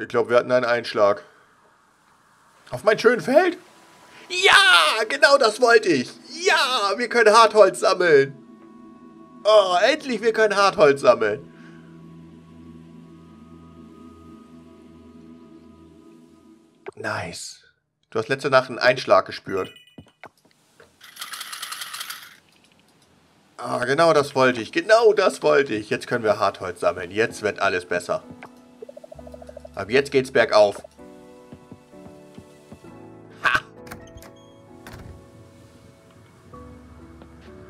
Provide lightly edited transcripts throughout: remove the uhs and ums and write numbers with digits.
Ich glaube, wir hatten einen Einschlag. Auf mein schönes Feld? Ja, genau das wollte ich. Ja, wir können Hartholz sammeln. Oh, endlich, wir können Hartholz sammeln. Nice. Du hast letzte Nacht einen Einschlag gespürt. Ah, genau das wollte ich. Genau das wollte ich. Jetzt können wir Hartholz sammeln. Jetzt wird alles besser. Ab jetzt geht's bergauf. Ha!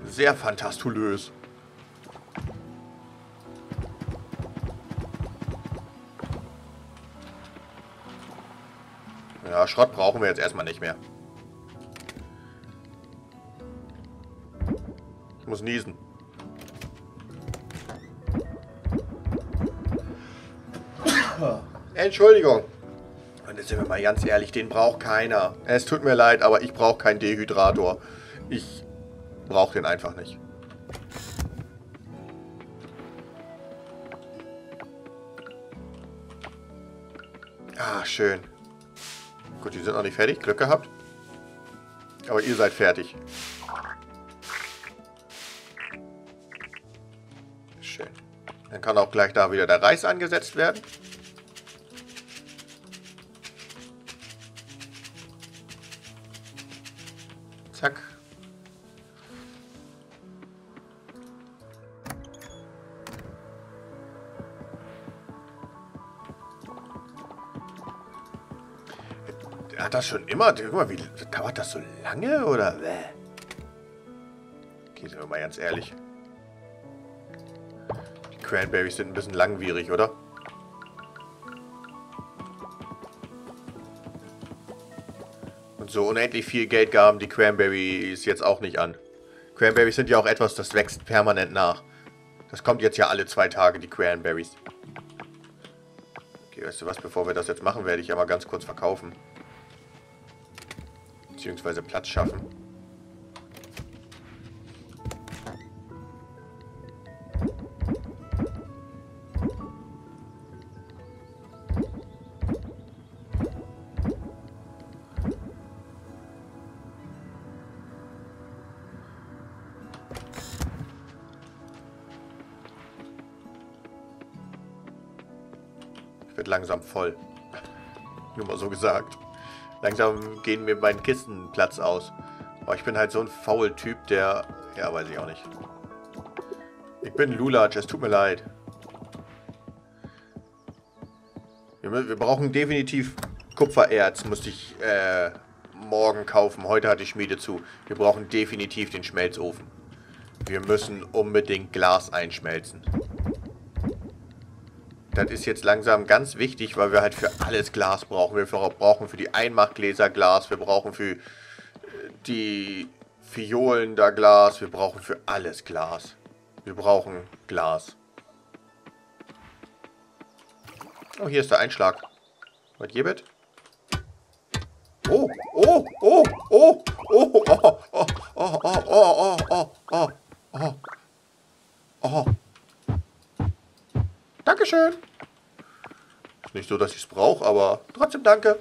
Sehr fantastulös. Ja, Schrott brauchen wir jetzt erstmal nicht mehr. Ich muss niesen. Entschuldigung. Und jetzt sind wir mal ganz ehrlich, den braucht keiner. Es tut mir leid, aber ich brauche keinen Dehydrator. Ich brauche den einfach nicht. Ah, schön. Gut, die sind noch nicht fertig. Glück gehabt. Aber ihr seid fertig. Schön. Dann kann auch gleich da wieder der Reis angesetzt werden. Zack. Hat das schon immer? Guck mal, wie dauert das so lange? Oder? Okay, sind wir mal ganz ehrlich. Die Cranberries sind ein bisschen langwierig, oder? So unendlich viel Geld gaben die Cranberries jetzt auch nicht an. Cranberries sind ja auch etwas, das wächst permanent nach. Das kommt jetzt ja alle 2 Tage, die Cranberries. Okay, weißt du was, bevor wir das jetzt machen, werde ich ja mal ganz kurz verkaufen. Beziehungsweise Platz schaffen. Wird langsam voll. Nur mal so gesagt. Langsam gehen mir meine Kisten Platz aus. Aber ich bin halt so ein faul Typ, der... Ja, weiß ich auch nicht. Ich bin Lulatsch, es tut mir leid. Wir brauchen definitiv Kupfererz, musste ich morgen kaufen. Heute hat die Schmiede zu. Wir brauchen definitiv den Schmelzofen. Wir müssen unbedingt Glas einschmelzen. Das ist jetzt langsam ganz wichtig, weil wir halt für alles Glas brauchen. Wir brauchen für die Einmachgläser Glas, wir brauchen für die Fiolen da Glas, wir brauchen für alles Glas. Wir brauchen Glas. Oh, hier ist der Einschlag. Was gibt's? Oh, oh, oh, oh, oh, oh, oh, oh, oh, oh, oh, oh, oh, oh. Dankeschön. Ist nicht so, dass ich es brauche, aber trotzdem danke.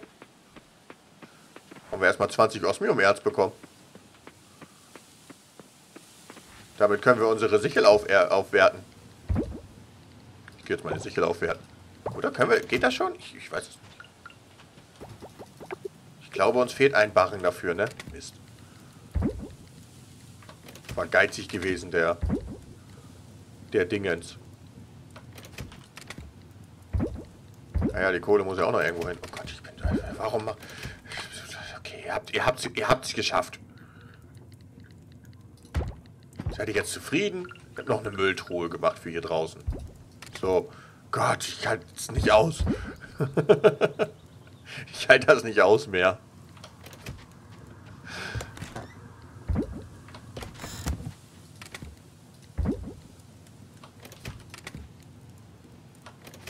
Haben wir erstmal 20 Osmium-Erz bekommen. Damit können wir unsere Sichel aufwerten. Ich gehe jetzt meine Sichel aufwerten. Oder können wir... Geht das schon? Ich weiß es nicht. Ich glaube, uns fehlt ein Barren dafür, ne? Mist. War geizig gewesen, der Dingens. Naja, die Kohle muss ja auch noch irgendwo hin. Oh Gott, ich bin... Warum... Okay, ihr habt's geschafft. Seid ihr jetzt zufrieden? Ich habe noch eine Mülltruhe gemacht für hier draußen. So. Gott, ich halte es nicht aus. Ich halte das nicht aus mehr.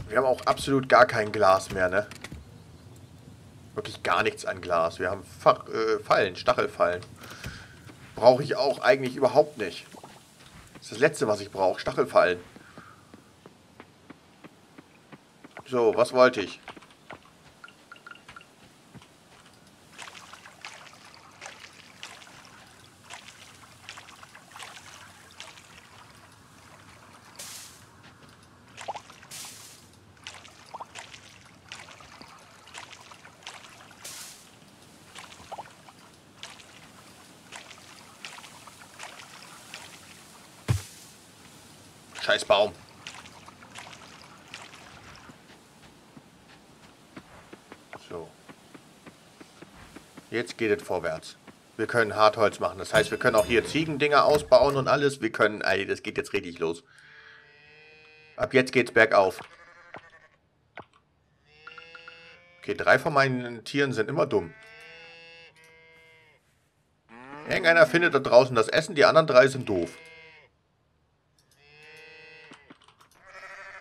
Wir haben auch absolut gar kein Glas mehr, ne? Wirklich gar nichts an Glas. Wir haben Fallen, Stachelfallen. Brauche ich auch eigentlich überhaupt nicht. Das ist das Letzte, was ich brauche. Stachelfallen. So, was wollte ich? scheiß Baum. So. Jetzt geht es vorwärts. Wir können Hartholz machen. Das heißt, wir können auch hier Ziegendinger ausbauen und alles. Wir können... Ey, das geht jetzt richtig los. Ab jetzt geht's bergauf. Okay, 3 von meinen Tieren sind immer dumm. Irgendeiner findet da draußen das Essen, die anderen 3 sind doof.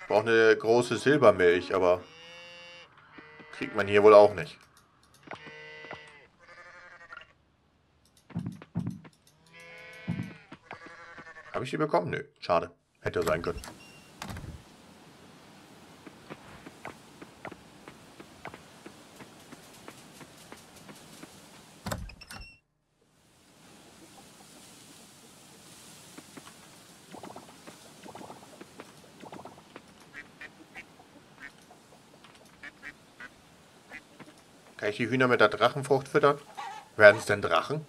Ich brauche eine große Silbermilch, aber kriegt man hier wohl auch nicht. Habe ich die bekommen? Nö, schade. Hätte sein können. Kann ich die Hühner mit der Drachenfrucht füttern? Werden es denn Drachen?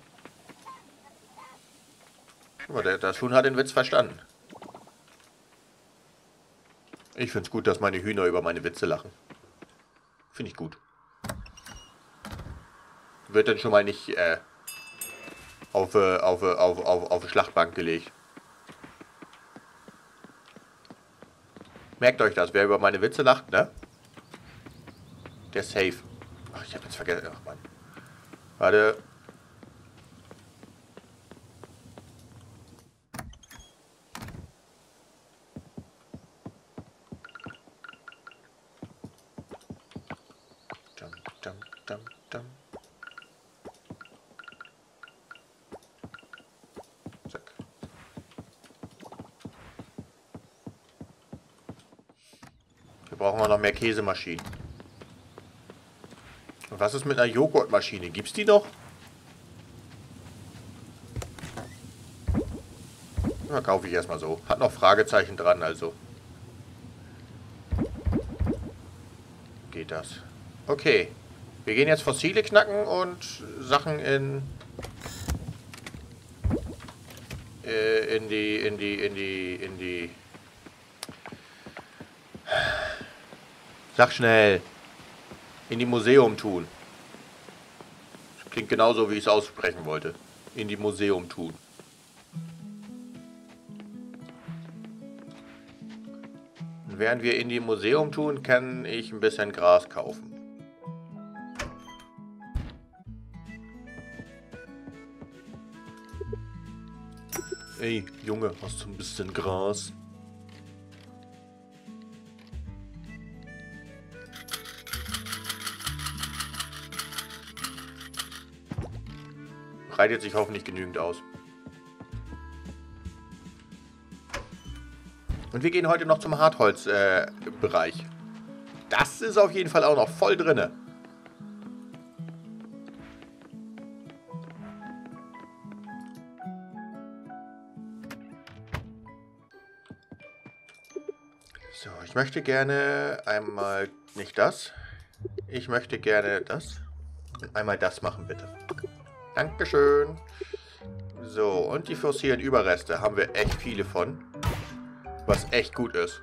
Aber das Huhn hat den Witz verstanden. Ich finde es gut, dass meine Hühner über meine Witze lachen. Finde ich gut. Wird dann schon mal nicht auf Schlachtbank gelegt. Merkt euch das, wer über meine Witze lacht, ne? Der ist safe. Ach, ich habe jetzt vergessen. Ach, Mann. Warte. Dum, dum, dum, dum. Zack. Hier brauchen wir noch mehr Käsemaschinen. Was ist mit einer Joghurtmaschine? Gibt's die noch? Na, kaufe ich erstmal so. Hat noch Fragezeichen dran, also. Geht das? Okay. Wir gehen jetzt Fossile knacken und Sachen in die... Sag schnell! In die Museum tun. Das klingt genauso, wie ich es aussprechen wollte. In die Museum tun. Und während wir in die Museum tun, kann ich ein bisschen Gras kaufen. Ey, Junge, hast du ein bisschen Gras? Breitet sich hoffentlich genügend aus. Und wir gehen heute noch zum Hartholz-Bereich. Das ist auf jeden Fall auch noch voll drinne. So, ich möchte gerne einmal nicht das. Ich möchte gerne das. Einmal das machen, bitte. Dankeschön. So, und die fossilen Überreste haben wir echt viele von. Was echt gut ist.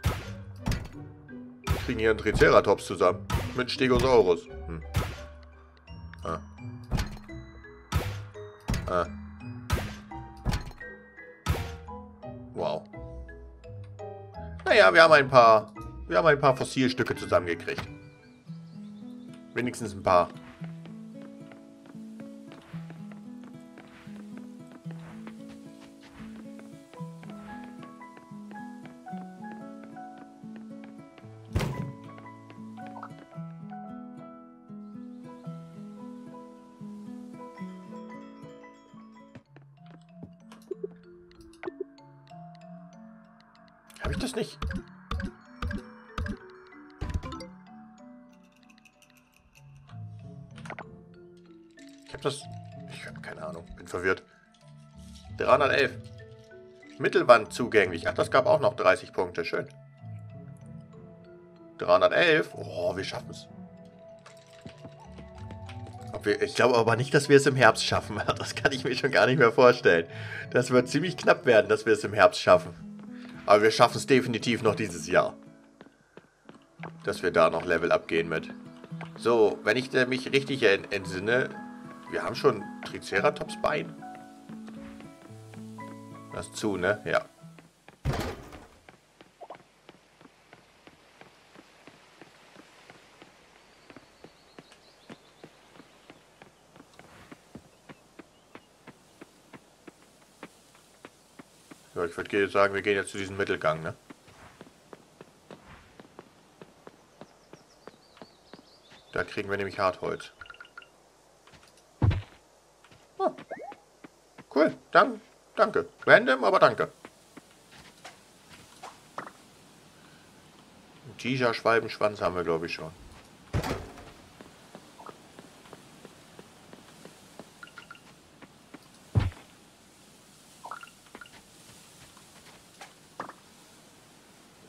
Wir kriegen hier einen Triceratops zusammen. Mit Stegosaurus. Hm. Ah. Ah. Wow. Naja, wir haben ein paar Fossilstücke zusammengekriegt. Wenigstens ein paar. Habe ich das nicht? Ich habe das... Ich habe keine Ahnung. Bin verwirrt. 311. Mittelwand zugänglich. Ach, das gab auch noch 30 Punkte. Schön. 311. Oh, wir schaffen es. Ich glaube aber nicht, dass wir es im Herbst schaffen. Das kann ich mir schon gar nicht mehr vorstellen. Das wird ziemlich knapp werden, dass wir es im Herbst schaffen. Aber wir schaffen es definitiv noch dieses Jahr. Dass wir da noch Level abgehen mit. So, wenn ich mich richtig entsinne, wir haben schon Triceratops-Bein. Das zu, ne? Ja. Ja, ich würde sagen, wir gehen jetzt zu diesem Mittelgang, ne? Da kriegen wir nämlich Hartholz. Oh. Cool, danke. Random, aber danke. Dieser Schwalbenschwanz haben wir, glaube ich, schon.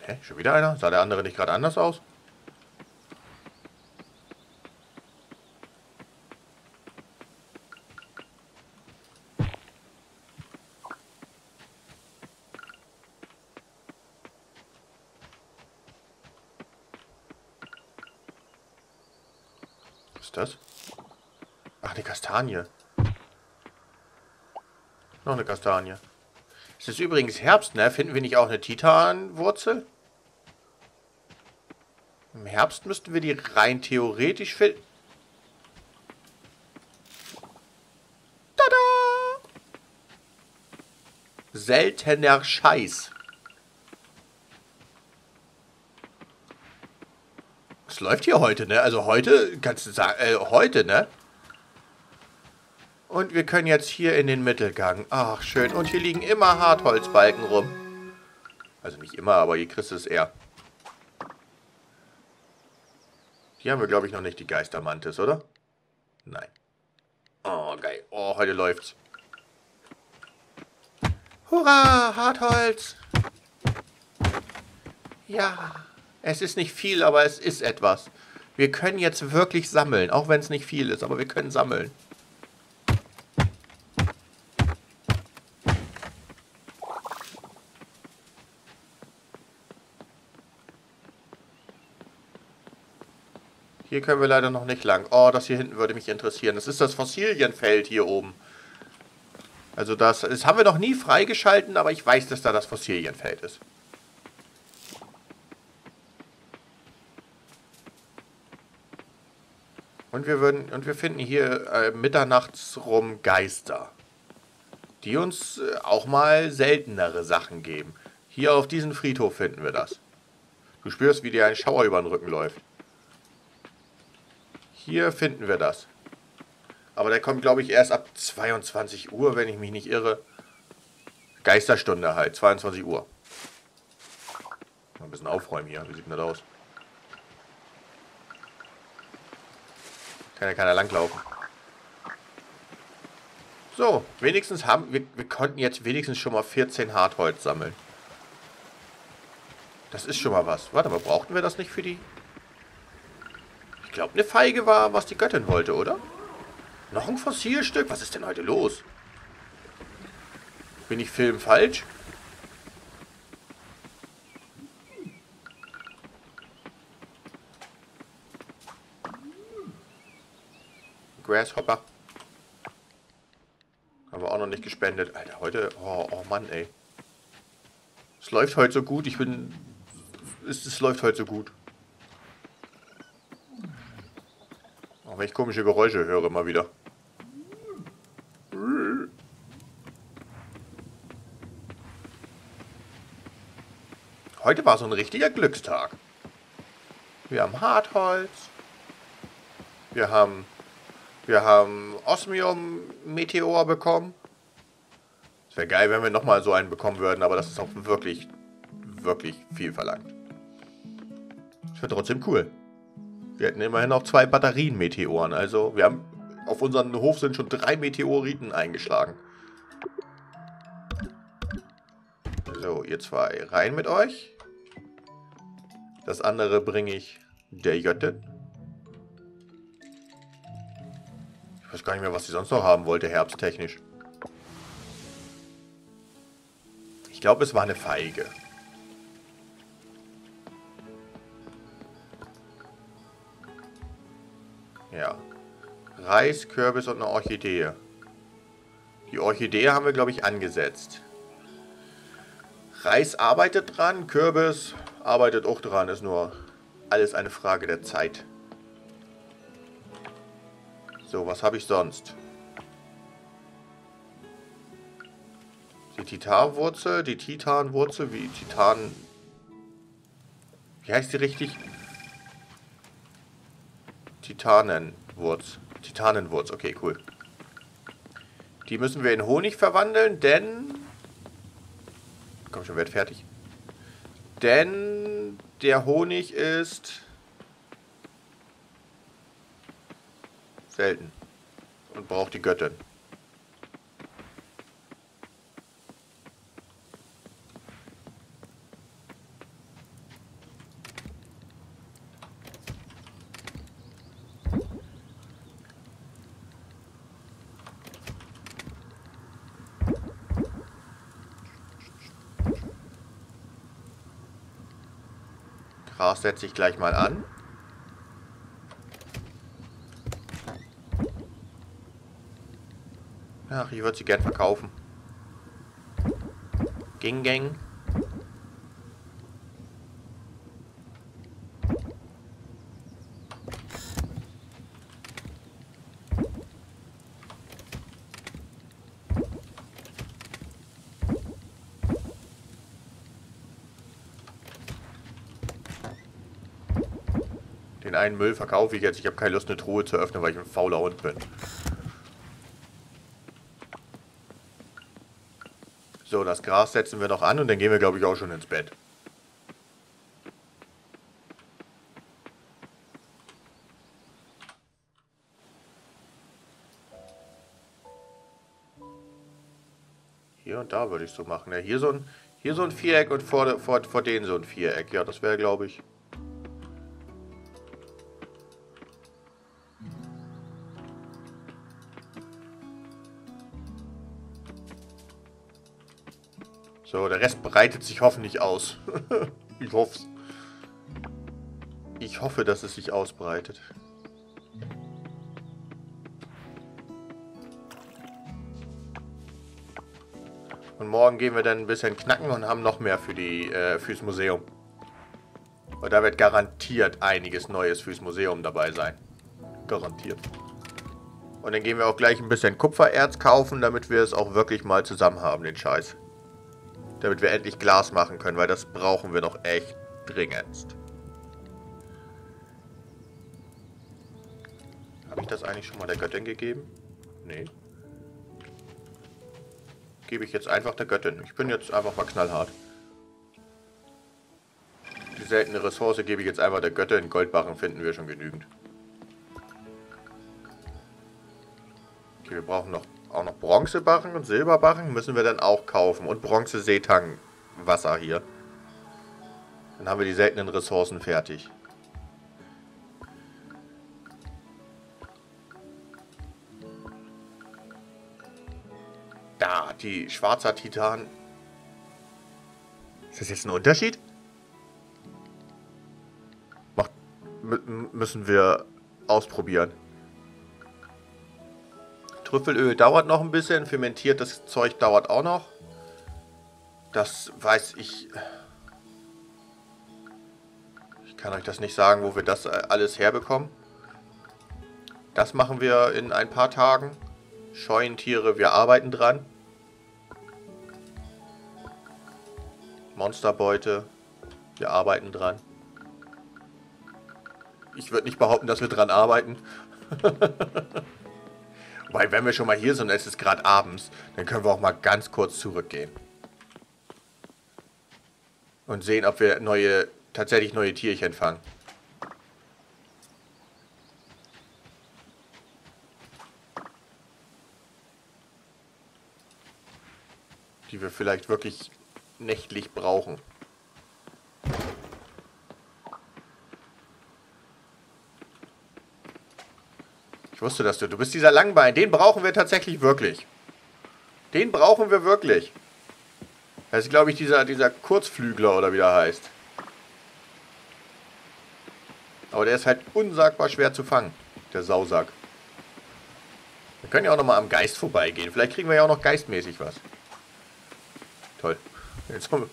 Hä, schon wieder einer? Sah der andere nicht gerade anders aus? Das? Ach, eine Kastanie. Noch eine Kastanie. Es ist übrigens Herbst, ne? Finden wir nicht auch eine Titanwurzel? Im Herbst müssten wir die rein theoretisch finden. Tada! Seltener Scheiß. Es läuft hier heute, ne? Also heute, kannst du sagen, heute, ne? Und wir können jetzt hier in den Mittelgang. Ach, schön. Und hier liegen immer Hartholzbalken rum. Also nicht immer, aber hier kriegst du es eher. Hier haben wir, glaube ich, noch nicht die Geistermantis, oder? Nein. Oh, geil. Oh, heute läuft's. Hurra, Hartholz! Ja. Es ist nicht viel, aber es ist etwas. Wir können jetzt wirklich sammeln, auch wenn es nicht viel ist, aber wir können sammeln. Hier können wir leider noch nicht lang. Oh, das hier hinten würde mich interessieren. Das ist das Fossilienfeld hier oben. Also das haben wir noch nie freigeschalten, aber ich weiß, dass da das Fossilienfeld ist. Und wir finden hier mitternachts rum Geister, die uns auch mal seltenere Sachen geben. Hier auf diesem Friedhof finden wir das. Du spürst, wie dir ein Schauer über den Rücken läuft. Hier finden wir das. Aber der kommt, glaube ich, erst ab 22 Uhr, wenn ich mich nicht irre. Geisterstunde halt, 22 Uhr. Mal ein bisschen aufräumen hier, wie sieht denn das aus? Kann ja keiner langlaufen. So, wenigstens haben wir... Wir konnten jetzt wenigstens schon mal 14 Hartholz sammeln. Das ist schon mal was. Warte, aber brauchten wir das nicht für die... Ich glaube, eine Feige war, was die Göttin wollte, oder? Noch ein Fossilstück? Was ist denn heute los? Bin ich filmfalsch? Grasshopper. Haben wir auch noch nicht gespendet. Alter, heute... Oh Mann, ey. Es läuft heute so gut. Es läuft heute so gut. Auch wenn ich komische Geräusche höre, mal wieder. Heute war so ein richtiger Glückstag. Wir haben Hartholz. Wir haben Osmium-Meteor bekommen. Es wäre geil, wenn wir nochmal so einen bekommen würden, aber das ist auch wirklich, wirklich viel verlangt. Das wäre trotzdem cool. Wir hätten immerhin auch 2 Batterien-Meteoren. Also, wir haben auf unserem Hof sind schon 3 Meteoriten eingeschlagen. So, ihr zwei, rein mit euch. Das andere bringe ich der Göttin. Ich weiß gar nicht mehr, was sie sonst noch haben wollte, herbsttechnisch. Ich glaube, es war eine Feige. Ja. Reis, Kürbis und eine Orchidee. Die Orchidee haben wir, glaube ich, angesetzt. Reis arbeitet dran, Kürbis arbeitet auch dran. Ist nur alles eine Frage der Zeit. So, was habe ich sonst? Die Titanwurzel, die Titanwurzel, wie Titan... Wie heißt die richtig? Titanenwurz. Titanenwurz, okay, cool. Die müssen wir in Honig verwandeln, denn... Komm schon, werd fertig. Denn der Honig ist... selten. Und braucht die Göttin. Gras setze ich gleich mal an. Ach, ich würde sie gern verkaufen. Ging, gang. Den einen Müll verkaufe ich jetzt. Ich habe keine Lust, eine Truhe zu öffnen, weil ich ein fauler Hund bin. So, das Gras setzen wir noch an und dann gehen wir, glaube ich, auch schon ins Bett. Hier und da würde ich so machen. Ja, hier so ein Viereck und vor denen so ein Viereck. Ja, das wäre, glaube ich... So, der Rest breitet sich hoffentlich aus. Ich hoffe. Ich hoffe, dass es sich ausbreitet. Und morgen gehen wir dann ein bisschen knacken und haben noch mehr für die, fürs Museum. Und da wird garantiert einiges Neues fürs Museum dabei sein. Garantiert. Und dann gehen wir auch gleich ein bisschen Kupfererz kaufen, damit wir es auch wirklich mal zusammen haben, den Scheiß. Damit wir endlich Glas machen können, weil das brauchen wir noch echt dringend. Habe ich das eigentlich schon mal der Göttin gegeben? Nee. Gebe ich jetzt einfach der Göttin. Ich bin jetzt einfach mal knallhart. Die seltene Ressource gebe ich jetzt einfach der Göttin. Goldbarren finden wir schon genügend. Okay, wir brauchen noch... Auch noch Bronzebarren und Silberbarren müssen wir dann auch kaufen. Und Bronze-Seetang-Wasser hier. Dann haben wir die seltenen Ressourcen fertig. Da, die schwarzer Titan. Ist das jetzt ein Unterschied? Müssen wir ausprobieren. Trüffelöl dauert noch ein bisschen, fermentiertes Zeug dauert auch noch. Das weiß ich... Ich kann euch das nicht sagen, wo wir das alles herbekommen. Das machen wir in ein paar Tagen. Scheunentiere, wir arbeiten dran. Monsterbeute, wir arbeiten dran. Ich würde nicht behaupten, dass wir dran arbeiten. Weil wenn wir schon mal hier sind und es ist gerade abends, dann können wir auch mal ganz kurz zurückgehen. Und sehen, ob wir tatsächlich neue Tierchen fangen. Die wir vielleicht wirklich nächtlich brauchen. Ich wusste, dass du bist dieser Langbein. Den brauchen wir tatsächlich wirklich. Den brauchen wir wirklich. Das ist, glaube ich, dieser Kurzflügler oder wie der heißt. Aber der ist halt unsagbar schwer zu fangen. der Sausack. Wir können ja auch nochmal am Geist vorbeigehen. Vielleicht kriegen wir ja auch noch geistmäßig was. Toll. Jetzt haben wir...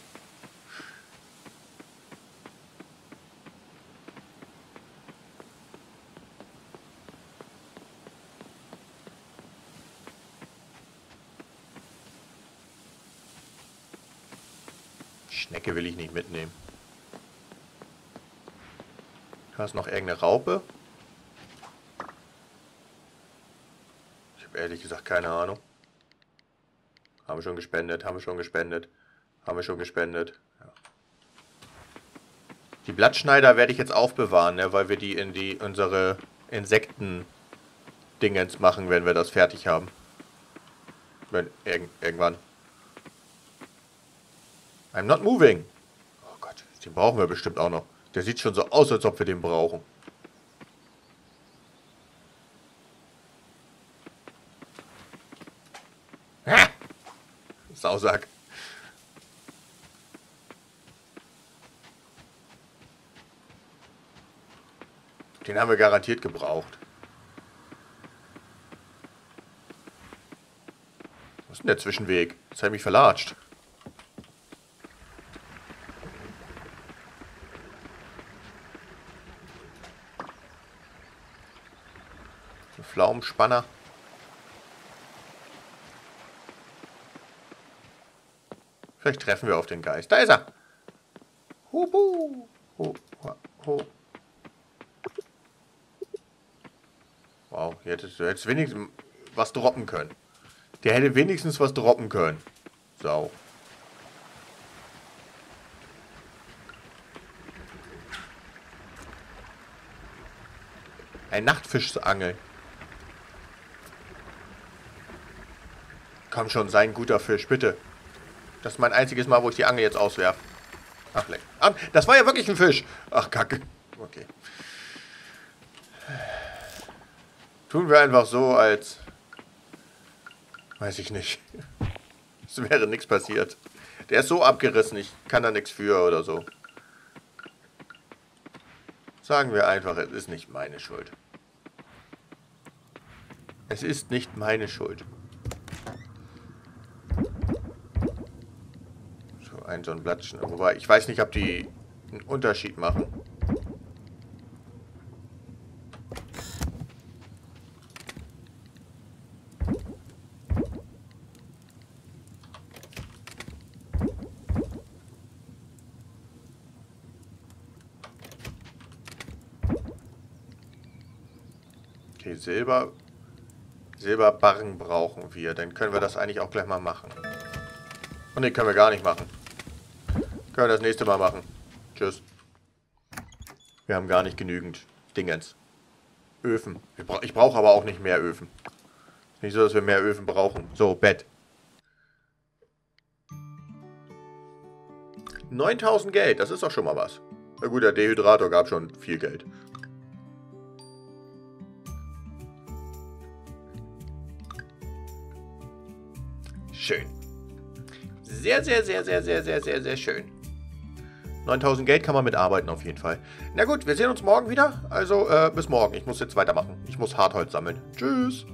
Schnecke will ich nicht mitnehmen. Da ist noch irgendeine Raupe. Ich habe ehrlich gesagt keine Ahnung. Haben wir schon gespendet, haben wir schon gespendet, haben wir schon gespendet. Ja. Die Blattschneider werde ich jetzt aufbewahren, ne, weil wir die in unsere Insekten-Dingens machen, wenn wir das fertig haben. Wenn irgendwann. I'm not moving. Oh Gott, den brauchen wir bestimmt auch noch. Der sieht schon so aus, als ob wir den brauchen. Ha! Sausack. Den haben wir garantiert gebraucht. Was ist denn der Zwischenweg? Jetzt habe ich mich verlatscht. Pflaumenspanner. Vielleicht treffen wir auf den Geist. Da ist er. Hubu. Ho, ho, ho. Wow, jetzt wenigstens was droppen können. Der hätte wenigstens was droppen können. Sau. Ein Nachtfisch zu angeln. Komm schon, sei ein guter Fisch, bitte. Das ist mein einziges Mal, wo ich die Angel jetzt auswerfe. Ach, leck. Das war ja wirklich ein Fisch. Ach, Kacke. Okay. Tun wir einfach so, als... Weiß ich nicht. Es wäre nichts passiert. Der ist so abgerissen, ich kann da nichts für oder so. Sagen wir einfach, es ist nicht meine Schuld. Es ist nicht meine Schuld. So ein Blattchen. Wobei, ich weiß nicht, ob die einen Unterschied machen. Okay, Silber. Silberbarren brauchen wir. Dann können wir das eigentlich auch gleich mal machen. Und den können wir gar nicht machen. Können wir das nächste Mal machen. Tschüss. Wir haben gar nicht genügend Dingens. Öfen. Ich brauche aber auch nicht mehr Öfen. Nicht so, dass wir mehr Öfen brauchen. So, Bett. 9000 Geld, das ist doch schon mal was. Na gut, der Dehydrator gab schon viel Geld. Schön. Sehr, sehr, sehr, sehr, sehr, sehr, sehr, sehr schön. 9000 Geld kann man mitarbeiten auf jeden Fall. Na gut, wir sehen uns morgen wieder. Also bis morgen. Ich muss jetzt weitermachen. Ich muss Hartholz sammeln. Tschüss.